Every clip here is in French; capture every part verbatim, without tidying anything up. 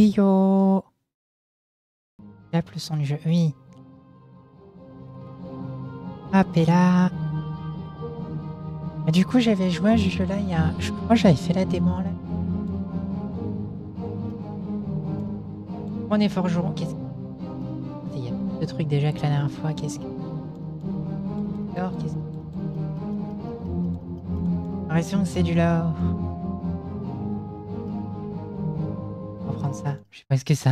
Rio. J'appelle le son du jeu, oui. Appela. Et du coup, j'avais joué à ce jeu-là il y a... Je crois que j'avais fait la démo là. On est fort jouant. Qu'est-ce que... Il y a plus de trucs déjà que la dernière fois. Qu'est-ce que... Lore, qu'est-ce que... J'ai l'impression que c'est du lore. On va prendre ça. Je sais pas ce que ça...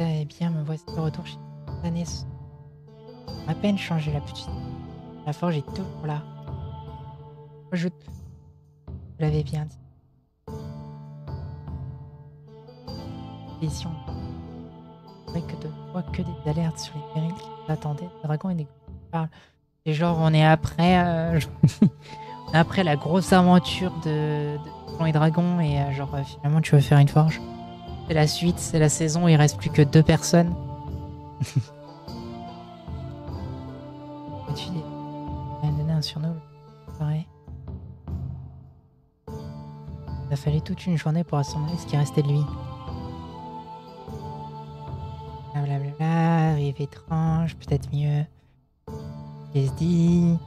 Eh bien, me voici de retour chez Tannis. À peine changé la petite. La forge est toujours là. Je l'avais bien dit. Vision. C'est vrai que de quoi que des alertes sur les périls qui attendaient. Des dragons et des parlent. C'est genre, on est après. Euh, on est après la grosse aventure de Donjons et Dragons et euh, genre, euh, finalement, tu veux faire une forge. C'est la suite, c'est la saison, il reste plus que deux personnes. Tu dis, elle m'a donné un surnom, pareil. Il a fallu toute une journée pour assembler ce qui restait de lui. Blablabla, rive étrange, peut-être mieux. Qu'est-ce dit?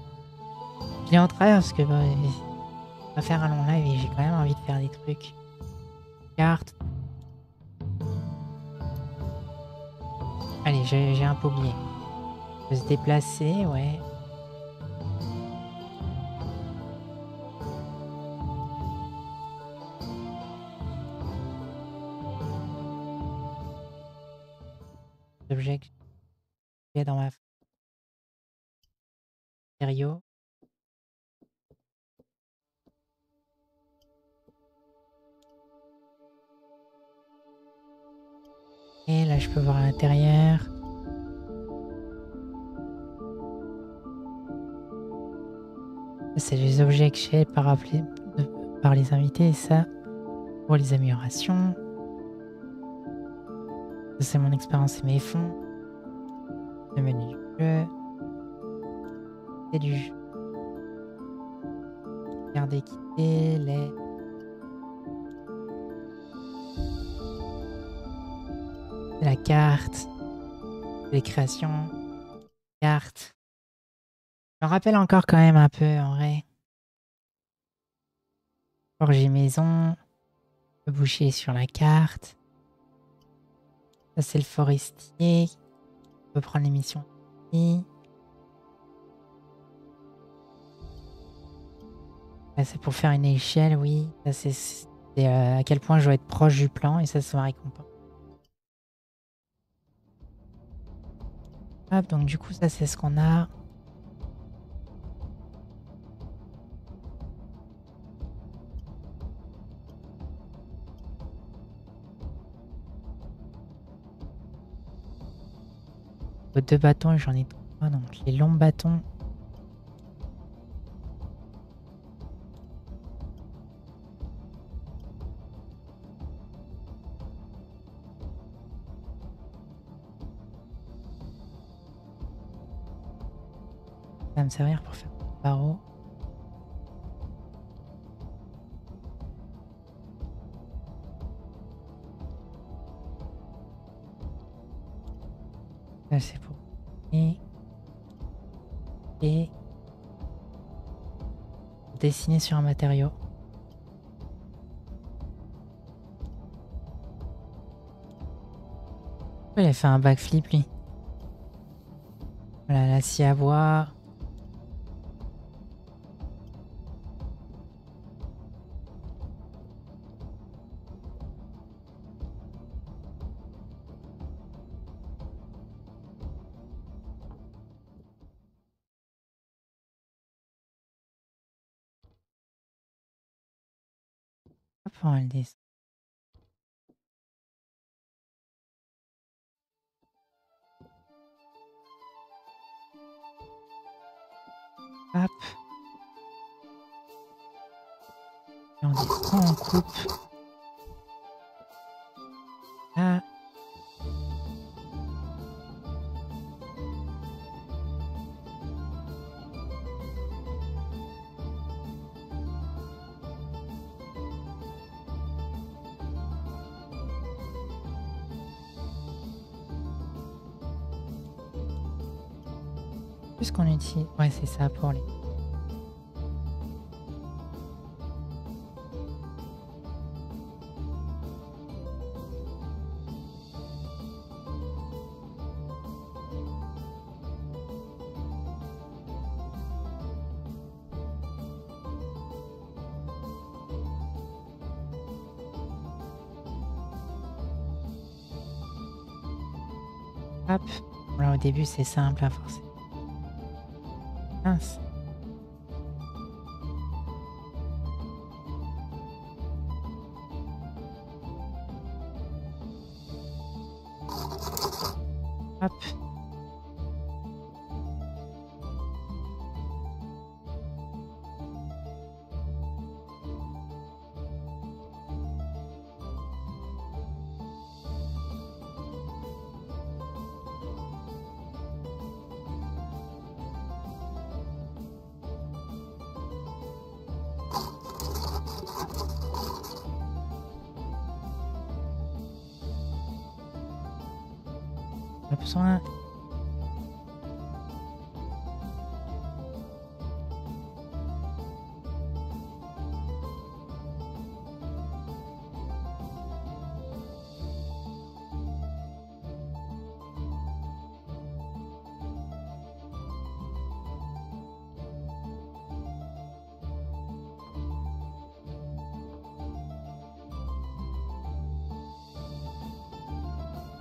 Je l'ai en travers parce que bah, on va faire un long live et j'ai quand même envie de faire des trucs. Cartes. Allez, j'ai un peu oublié. On peut se déplacer, ouais. L'objet que j'ai dans ma... Matériaux. Et là, je peux voir à l'intérieur. C'est les objets que j'ai par, par les invités et ça pour les améliorations. C'est mon expérience et mes fonds. Le menu du jeu. C'est du jeu. Regardez quitter les... La carte, les créations, carte. Je me rappelle encore quand même un peu en vrai. Forger maison, le boucher sur la carte. Ça c'est le forestier. On peut prendre les missions ici. Là c'est pour faire une échelle, oui. Ça c'est euh, à quel point je dois être proche du plan et ça c'est ma récompense. Hop, donc du coup ça c'est ce qu'on a. Deux bâtons et j'en ai trois, donc les longs bâtons. Me servir pour faire des barreaux. Là c'est pour et et dessiner sur un matériau. Il a fait un backflip lui. Voilà la scie à bois. On descend. Hop. Et on descend, on coupe. Là. Puisqu'on est ici, ouais, c'est ça pour les... Hop. Là, au début, c'est simple à forcer. Mince. Hop. Pas besoin.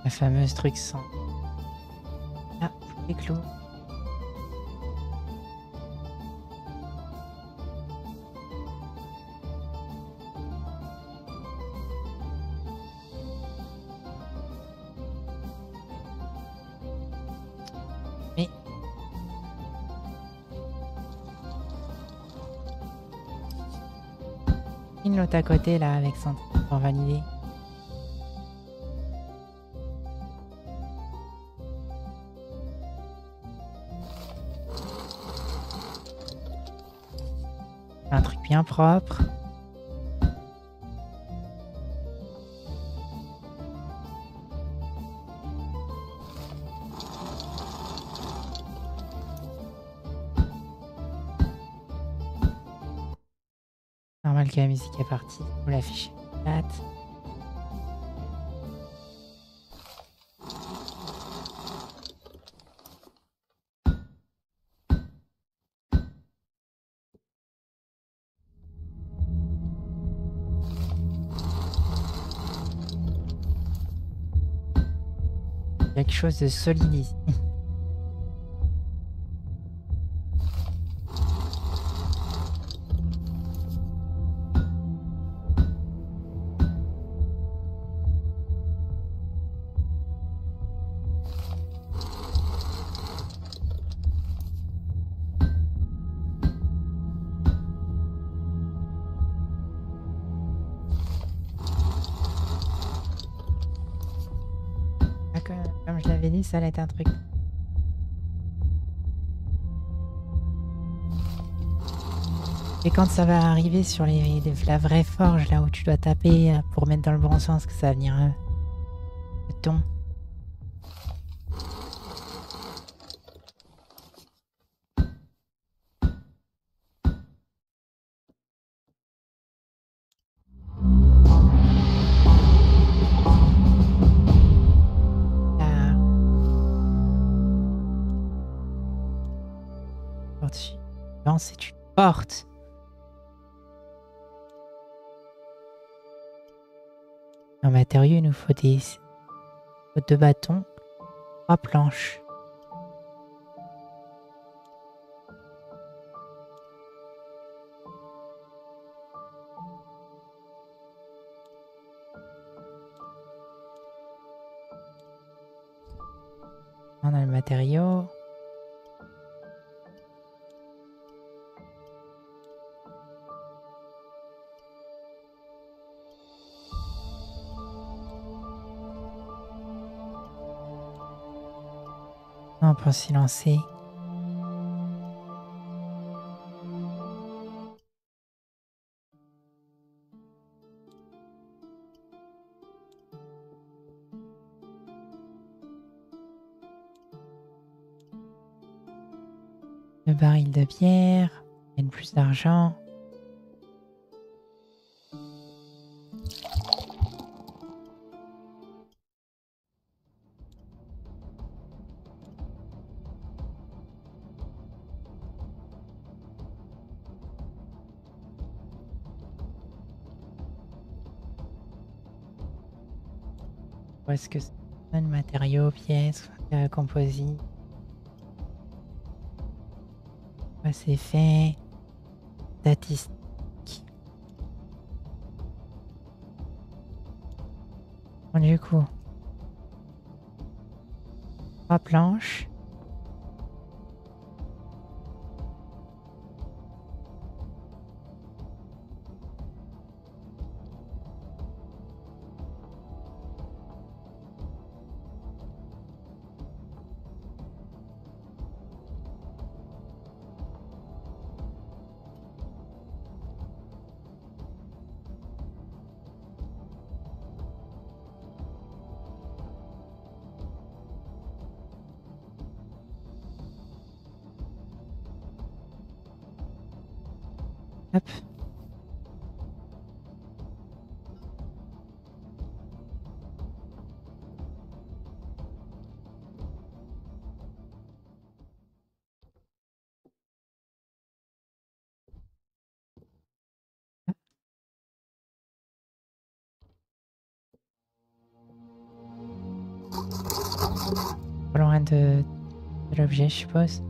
La fameuse truc sans. Clos. Mais une l'autre à côté là avec son pour valider. Un truc bien propre. Normal que la musique est partie. Vous l'affichez. Quelque chose de solide ici. Comme je l'avais dit, ça allait être un truc. Et quand ça va arriver sur les, la vraie forge, là où tu dois taper pour mettre dans le bon sens, que ça va venir euh, le ton. Non, c'est une porte. En matériaux, il nous faut des faut deux bâtons, trois planches. On a le matériau. On peut s'y lancer. le baril de bière, gagne plus d'argent. Où est-ce que c'est le matériau, pièces, composite? Ouais, c'est fait. Statistique. Bon, du coup, trois planches. Hop. Pas loin de, de l'objet, je suppose.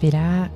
Et là,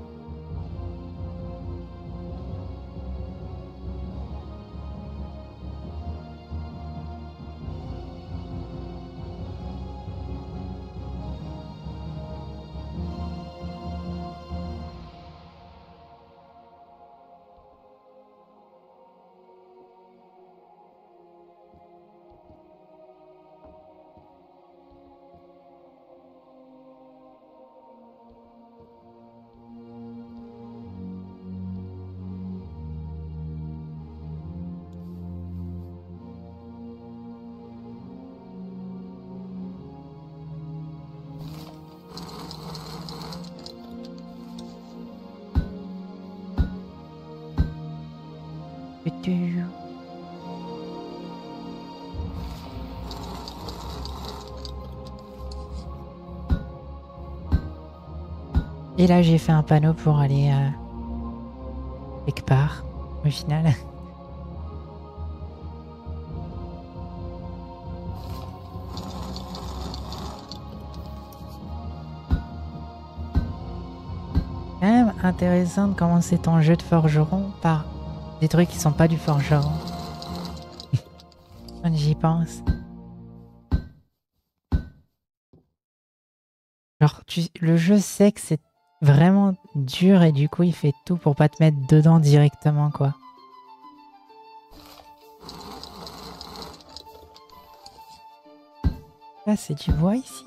et là j'ai fait un panneau pour aller euh, quelque part au final. Quand même intéressant de commencer ton jeu de forgeron par des trucs qui sont pas du forgeron. Quand j'y pense. Genre, tu, le jeu sait que c'est vraiment dur et du coup il fait tout pour pas te mettre dedans directement, quoi. Là, c'est du bois ici.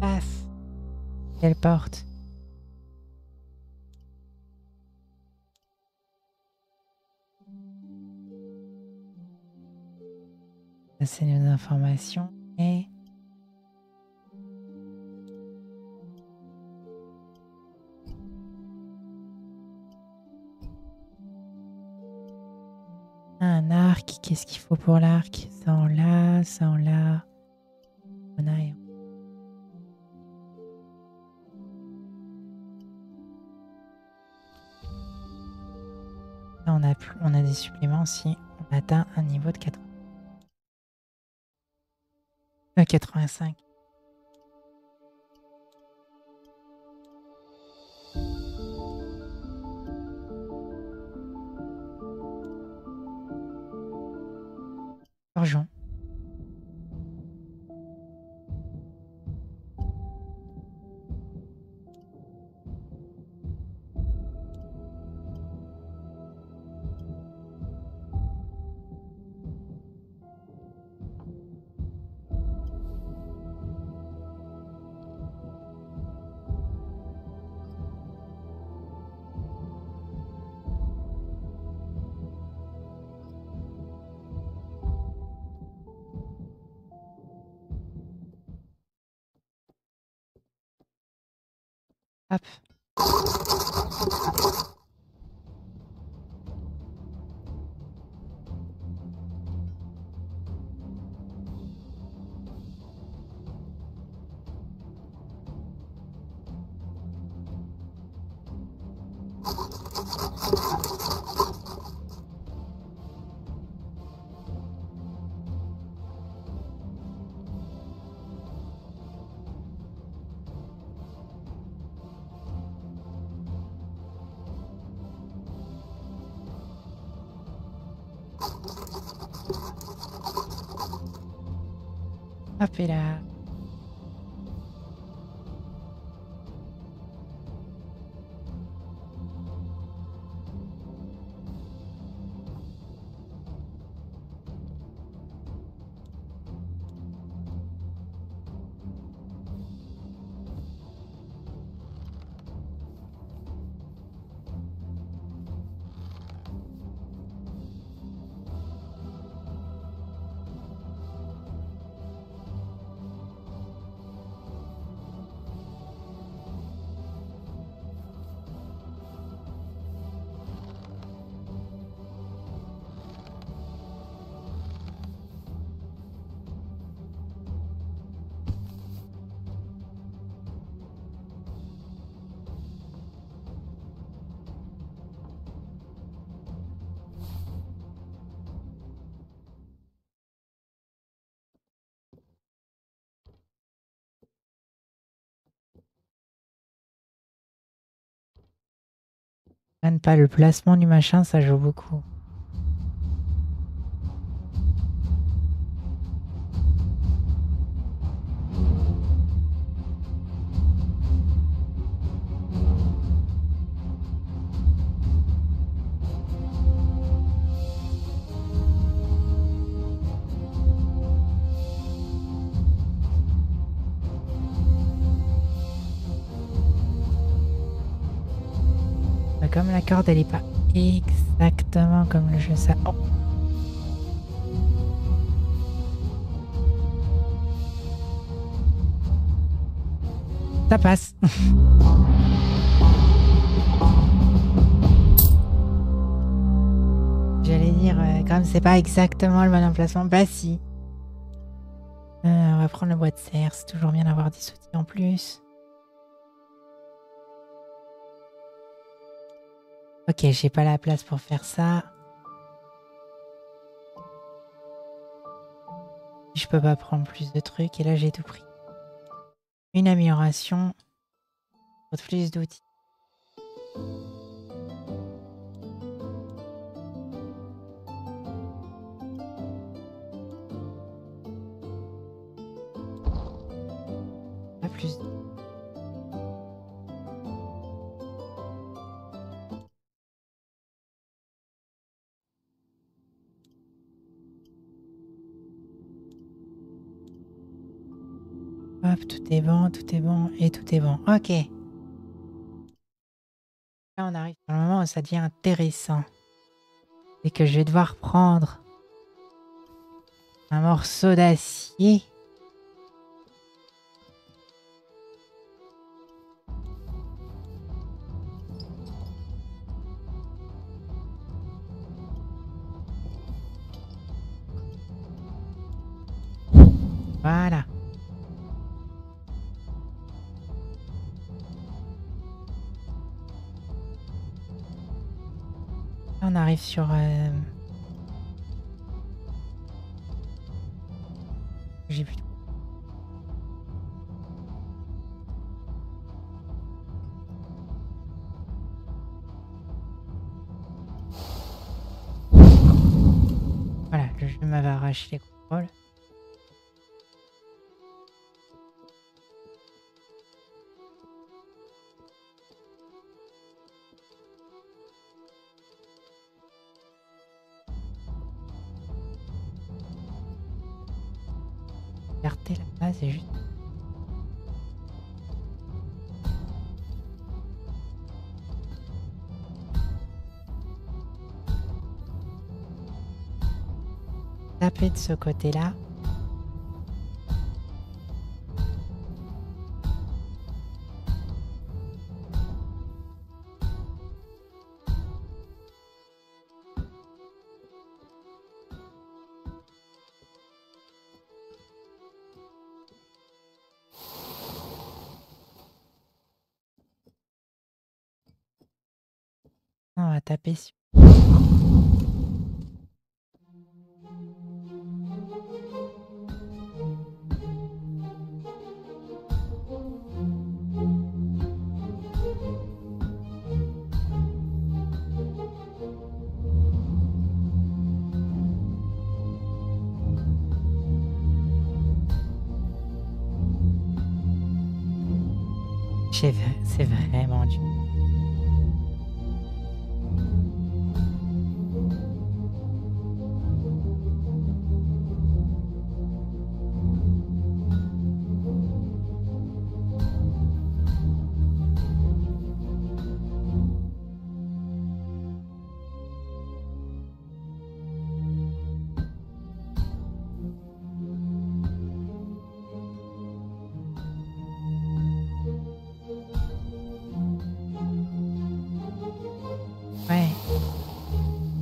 Passe. Quelle porte? de ces nouvelles informations et un arc. Qu'est-ce qu'il faut pour l'arc? Ça en là, ça en là. On a On a, plus, on a des suppléments si on atteint un niveau de quatre-vingts, euh, quatre-vingt-cinq. Forgeons. Hop. Hop, et là. Pas le placement du machin, ça joue beaucoup. Comme la corde, elle n'est pas exactement comme le jeu, ça. Oh. Ça passe. J'allais dire, euh, comme c'est pas exactement le bon emplacement, bah si. Euh, on va prendre le bois de serre, c'est toujours bien d'avoir des outils en plus. Ok, j'ai pas la place pour faire ça. Je peux pas prendre plus de trucs et là j'ai tout pris. Une amélioration, plus d'outils. Pas plus d'outils. Tout est bon, tout est bon et tout est bon. Ok. Là, on arrive à un moment où ça devient intéressant. Et que je vais devoir prendre un morceau d'acier. Voilà. On arrive sur... Euh... J'ai plus. Voilà, le jeu m'avait arraché les contrôles. Là, c'est juste. Taper de ce côté-là. On va taper sur... C'est vraiment dur.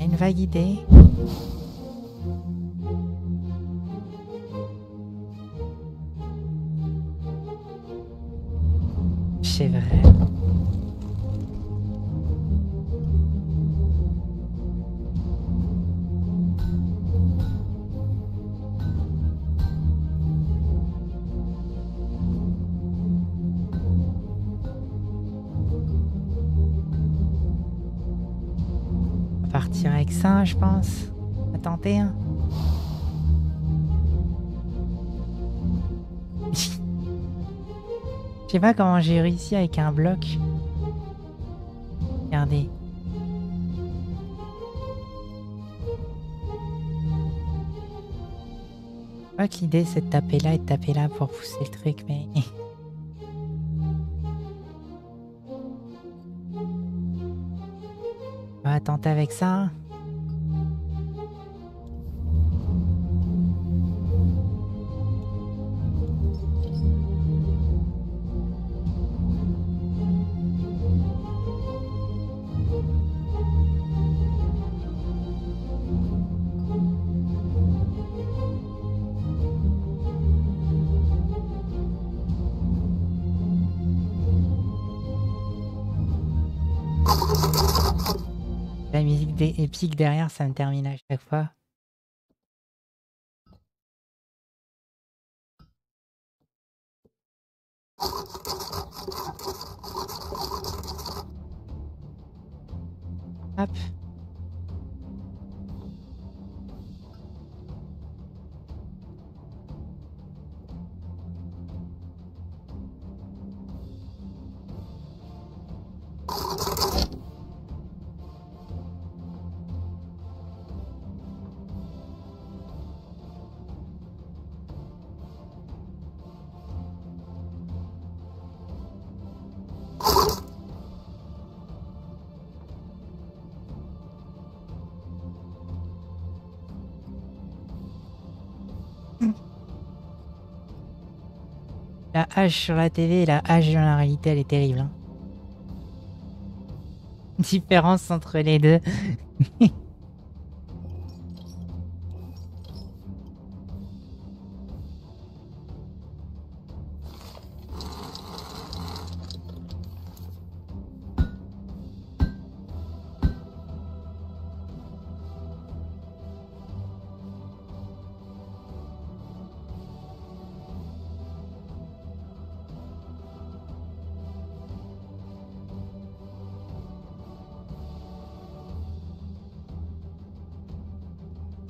Une vague idée. C'est vrai. Partir avec ça, je pense. À tenter, hein. Je sais pas comment j'ai réussi avec un bloc. Regardez. Je crois que l'idée c'est de taper là et de taper là pour pousser le truc, mais... On va tenter avec ça. La musique des épiques derrière, ça me termine à chaque fois. Hop. La hache sur la T V et la hache dans la réalité, elle est terrible. Hein. Différence entre les deux.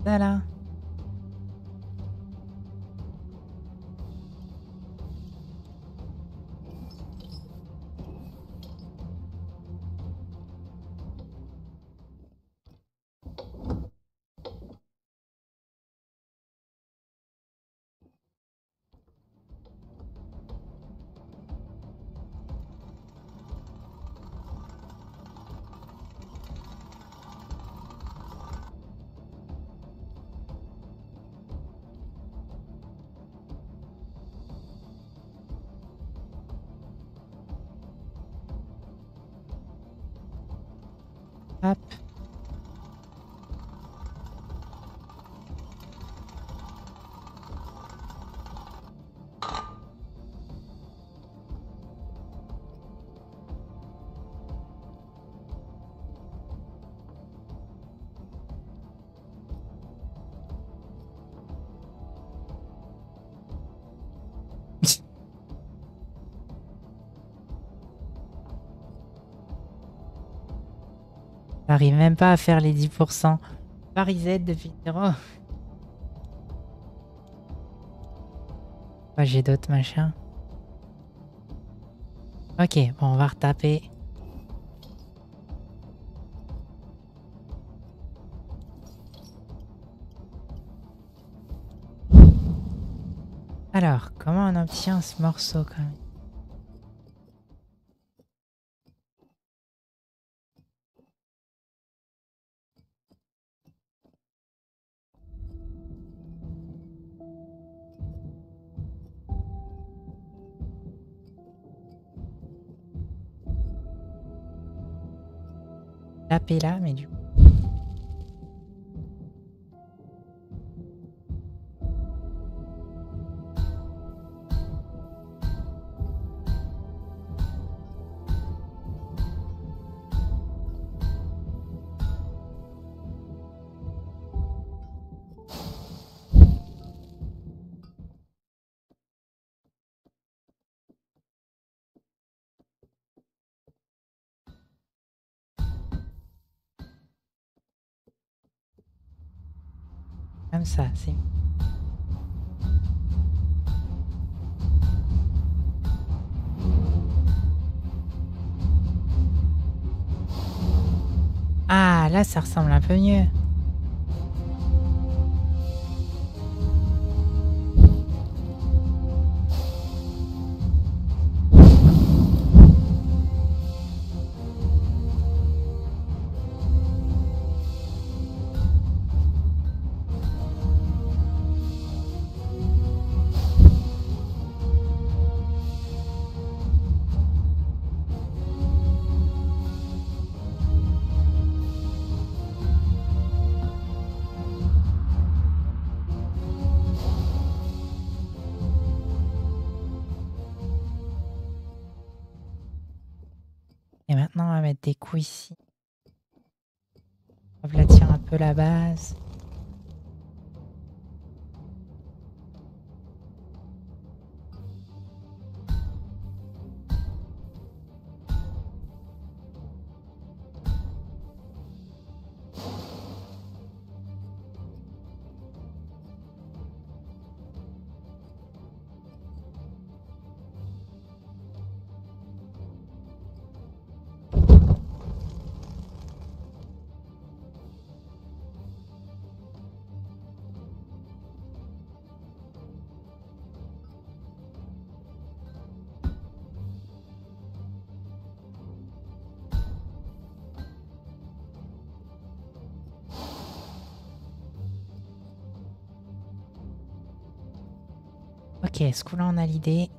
Voilà. Hop. J'arrive même pas à faire les dix pour cent. Parisette depuis zéro. Ouais, j'ai d'autres machins. Ok, bon, on va retaper. Alors, comment on obtient ce morceau quand même ? Taper là, mais du coup. Comme ça, c'est... Ah, là, ça ressemble un peu mieux. Et maintenant, on va mettre des coups ici. On va aplatir un peu la base. Ok, ce coup-là, on a l'idée.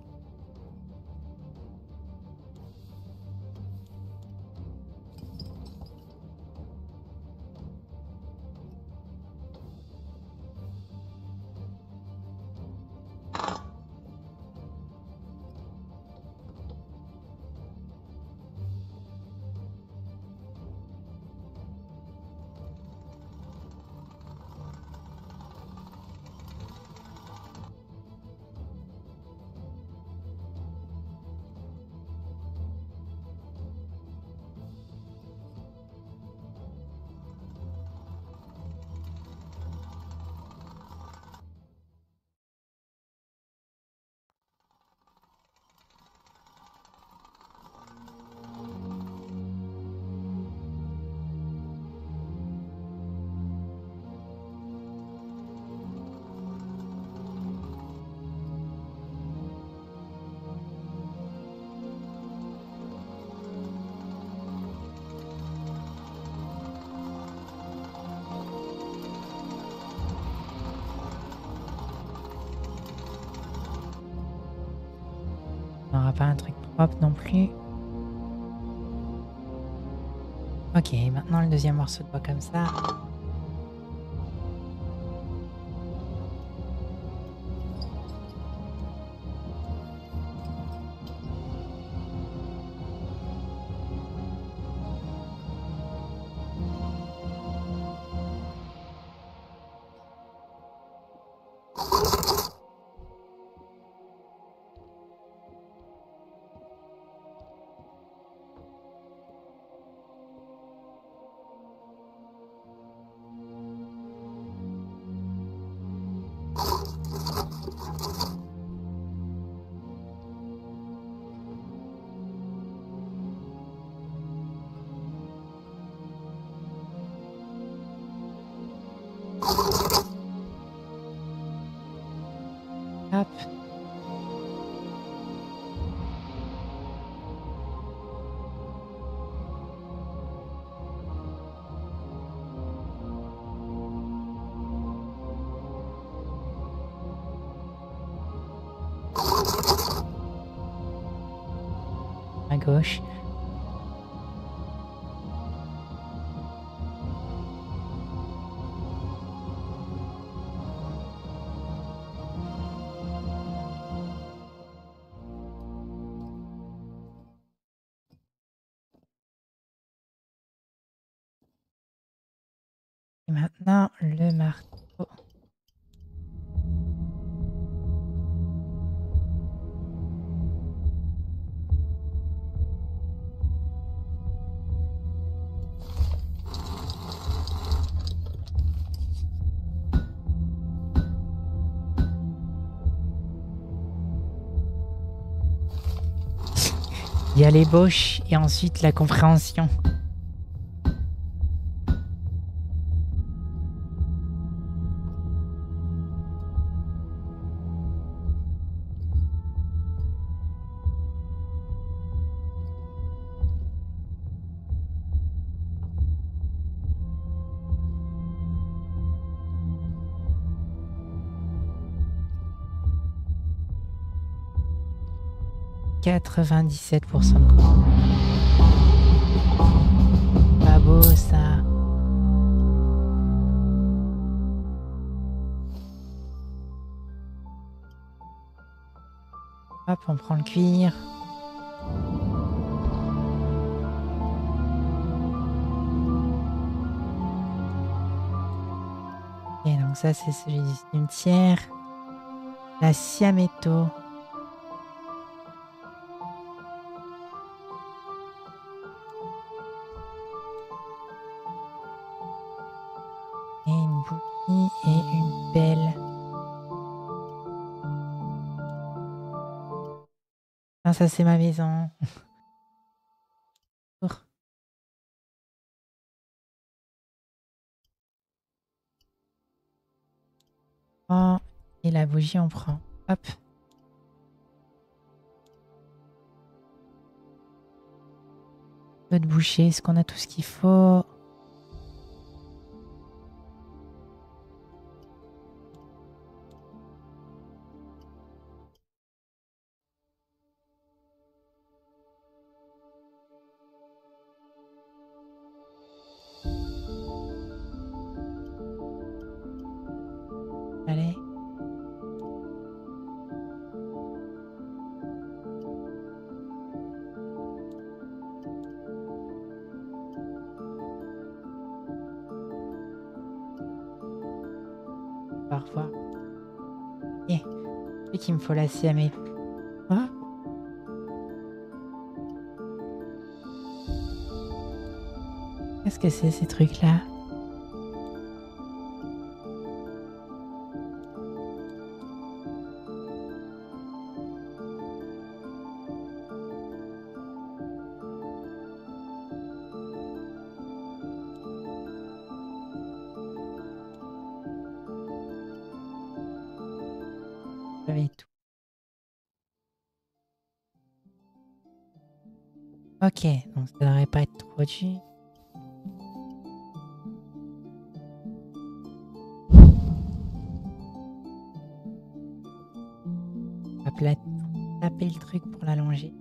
On n'aura pas un truc propre non plus. Ok, maintenant le deuxième morceau de bois comme ça. À gauche. Et maintenant le marteau. Il y a l'ébauche et ensuite la compréhension. quatre-vingt-dix-sept pour cent de coupe. Pas beau ça. Hop, on prend le cuir. Et donc ça c'est celui du cimetière. La siaméto. Ça, c'est ma maison. Oh, et la bougie, on prend. Hop. Peu de boucher, est-ce qu'on a tout ce qu'il faut? え、lui qui me faut la siamer. Hein? Qu'est-ce que c'est ces trucs-là? Ok, donc ça devrait pas être trop dur. On va taper le truc pour l'allonger.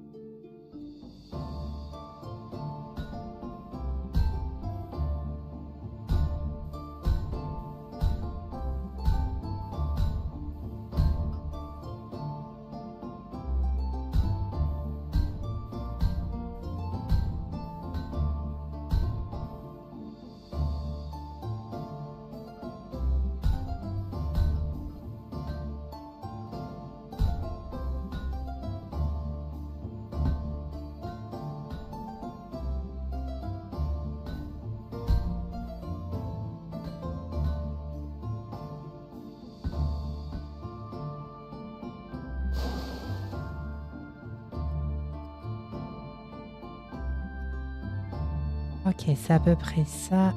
Ok, c'est à peu près ça.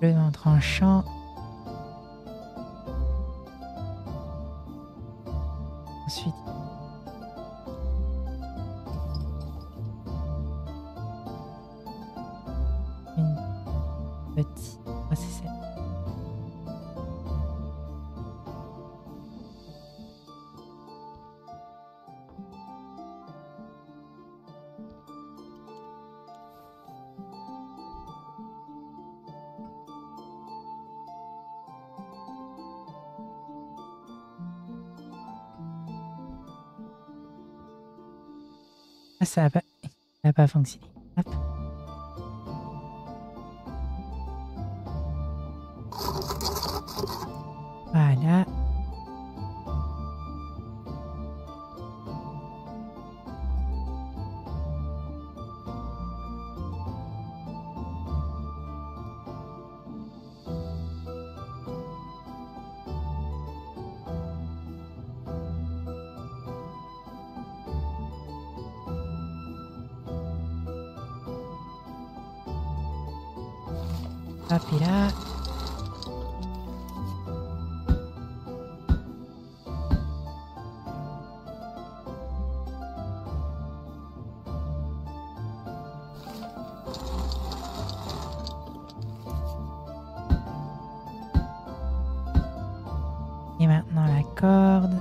Bleu entre en champ. Ensuite. Une petite. Oh, c'est celle. Ah, ça n'a pas... pas fonctionné. Hop. Voilà. Hop, et là... Et maintenant la corde...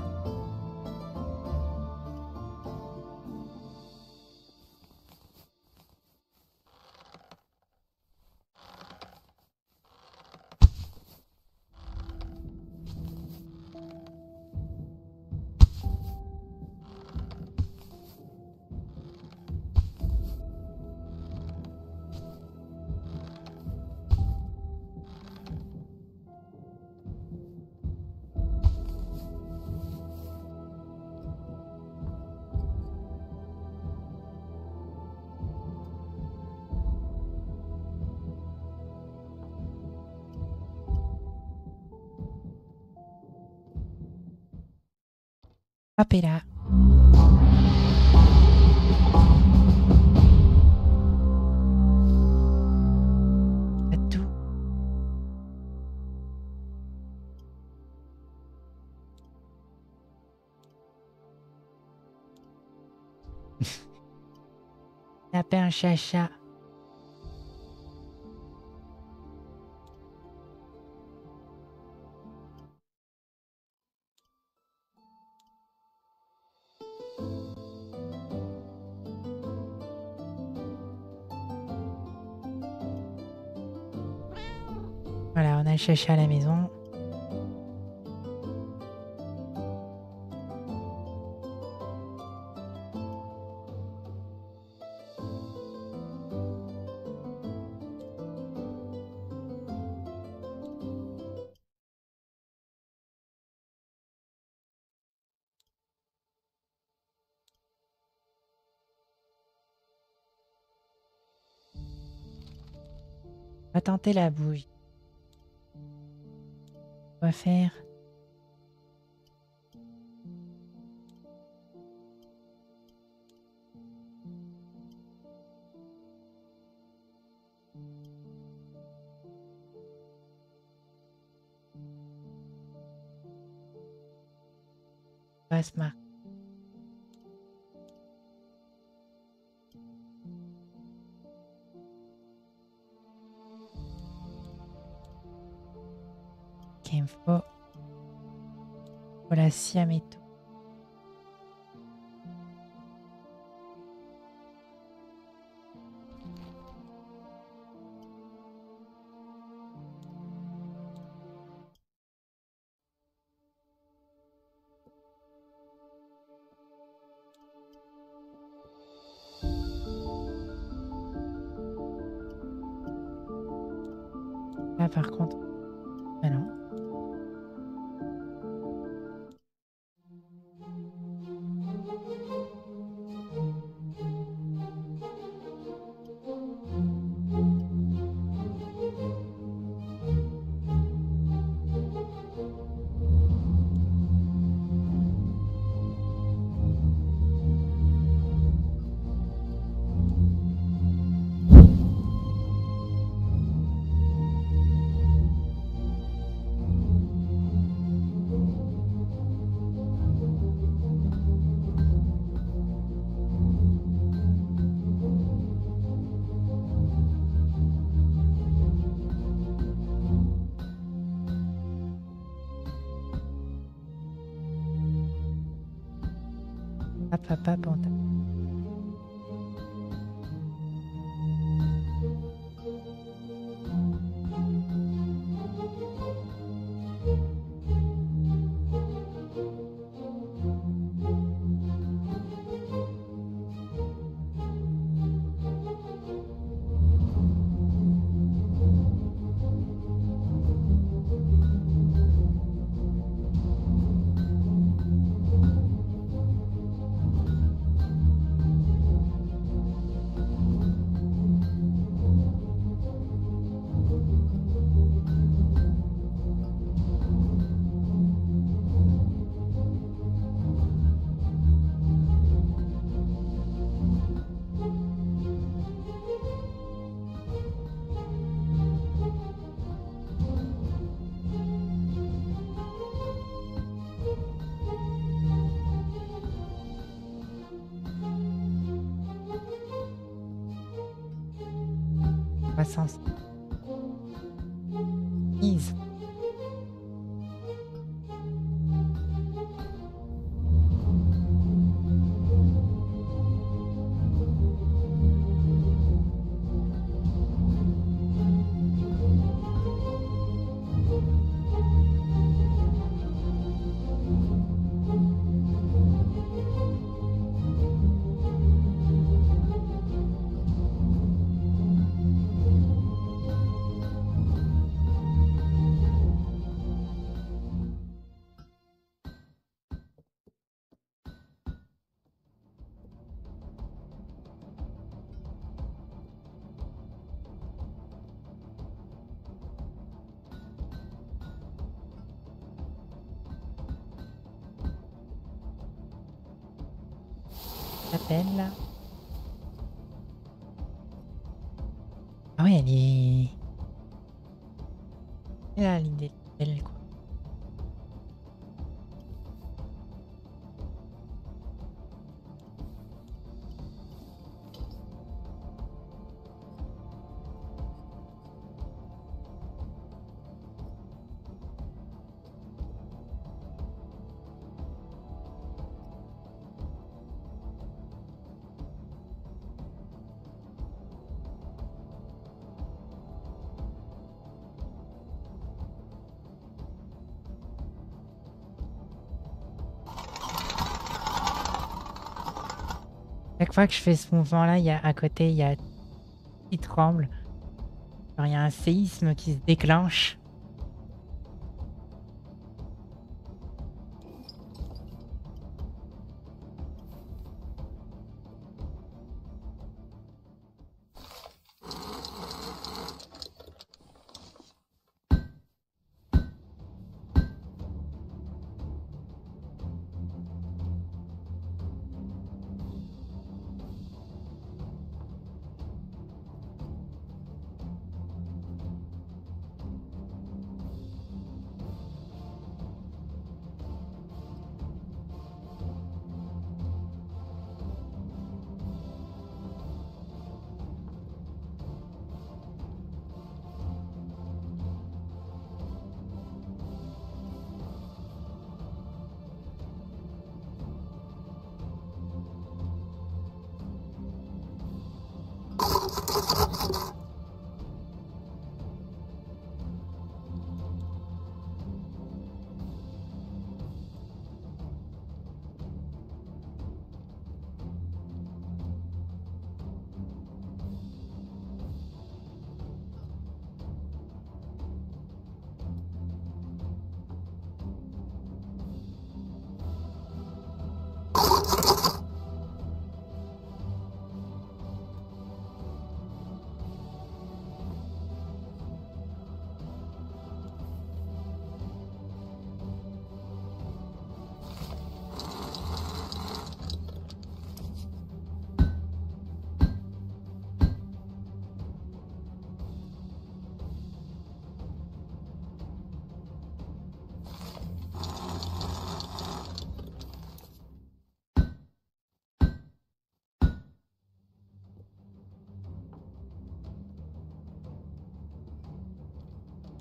Hop et là. À tout. Lapin chacha. Voilà, on a le chacha à la maison. On va tenter la bougie. On va faire on va se marquer. Info. Voilà, siaméto. Là, par contre, ah non. Papa Panta. Croissance. Ease. Là. Ah oui, elle est... Elle a l'idée d'elle, quoi. Chaque fois que je fais ce mouvement là, il y a à côté, il y a qui tremble. Alors, il y a un séisme qui se déclenche.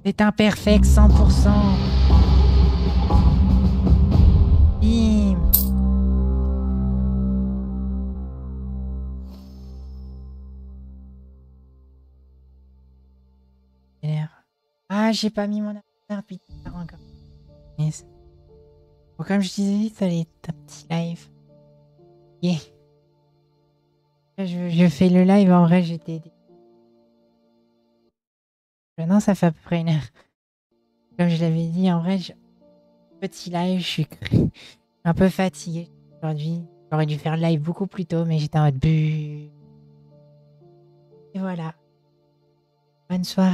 C'est imperfect, cent pour cent. Bim. Ah, j'ai pas mis mon avatar, putain, encore. Mais bon, comme je disais, ça allait être un petit live. Yeah. Je, je fais le live, en vrai, j'étais... Non, ça fait à peu près une heure. Comme je l'avais dit, en vrai, je... petit live, je suis un peu fatiguée aujourd'hui. J'aurais dû faire le live beaucoup plus tôt, mais j'étais en mode but. Et voilà. Bonne soirée.